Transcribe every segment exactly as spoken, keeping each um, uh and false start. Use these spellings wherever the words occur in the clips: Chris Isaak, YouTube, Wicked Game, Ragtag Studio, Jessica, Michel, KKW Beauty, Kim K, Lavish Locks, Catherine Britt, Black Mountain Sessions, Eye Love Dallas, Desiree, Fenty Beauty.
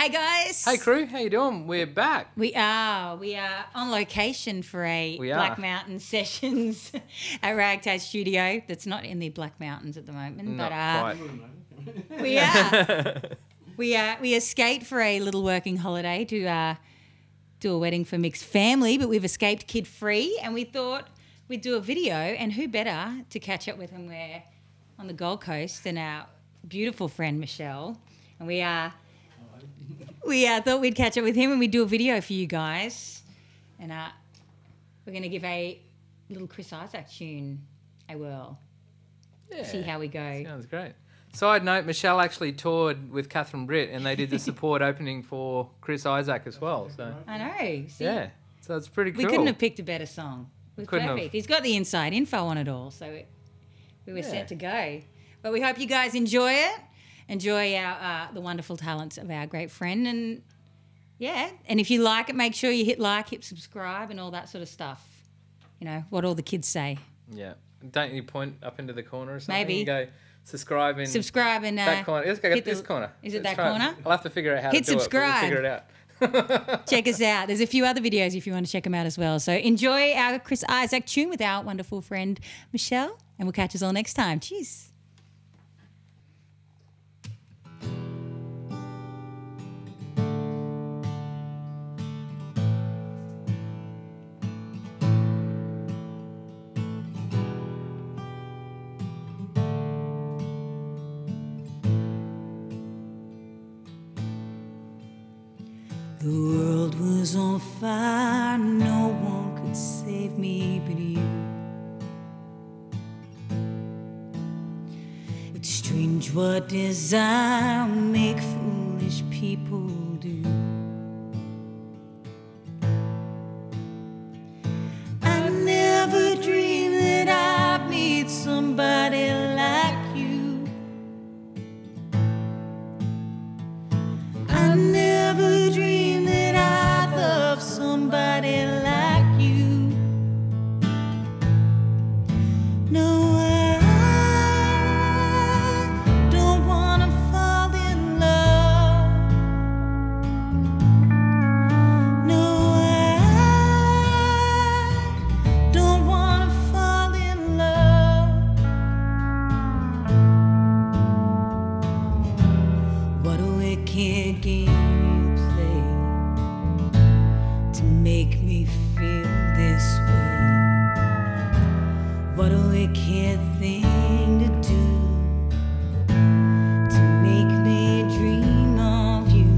Hey guys. Hey crew, how you doing? We're back. We are. We are on location for a Black Mountain Sessions at Ragtag Studio. That's not in the Black Mountains at the moment, not but uh, quite. we are. we are. We escaped for a little working holiday to uh, do a wedding for mixed family, but we've escaped kid free, and we thought we'd do a video. And who better to catch up with when we're on the Gold Coast than our beautiful friend Michel, and we are. We uh, thought we'd catch up with him and we'd do a video for you guys. And uh, we're going to give a little Chris Isaak tune a whirl. Yeah, see how we go. Sounds great. Side note, Michel actually toured with Catherine Britt and they did the support opening for Chris Isaak as well. So I know. See? Yeah. So it's pretty cool. We couldn't have picked a better song. It was couldn't perfect. Have. He's got the inside info on it all. So it, we were yeah. set to go. But we hope you guys enjoy it. Enjoy our uh, the wonderful talents of our great friend, and yeah, and if you like it, make sure you hit like, hit subscribe, and all that sort of stuff. You know what all the kids say. Yeah, don't you point up into the corner or something? Maybe and go subscribe and subscribe and uh, that corner. Let's go hit this the, corner. Is it Let's that corner? It. I'll have to figure out how hit to do subscribe. It. Hit subscribe. We'll figure it out. Check us out. There's a few other videos if you want to check them out as well. So enjoy our Chris Isaak tune with our wonderful friend Michel, and we'll catch us all next time. Cheers. The world was on fire, no one could save me but you. It's strange what desire will make foolish people do. I never dreamed that I'd meet somebody like you. I never dreamed somebody like you. No, I don't want to fall in love. No, I don't want to fall in love. What a wicked game. Make me feel this way. What a wicked thing to do, to make me dream of you.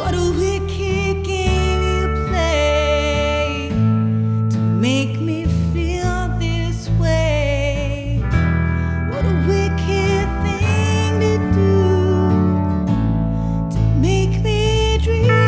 What a wicked game you play, to make me feel this way. What a wicked thing to do, to make me dream.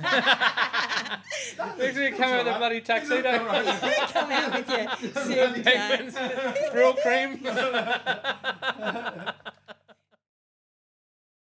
Next week, come out with a bloody tuxedo. Come out with your seal. Real cream.